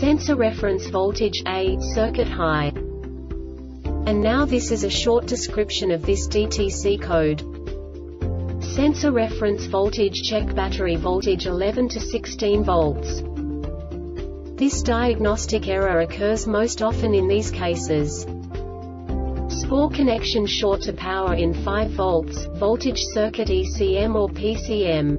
sensor reference voltage A, circuit high. And now this is a short description of this DTC code. Sensor reference voltage check, battery voltage 11 to 16 volts. This diagnostic error occurs most often in these cases. Spore connection short to power in 5 volts, voltage circuit ECM or PCM.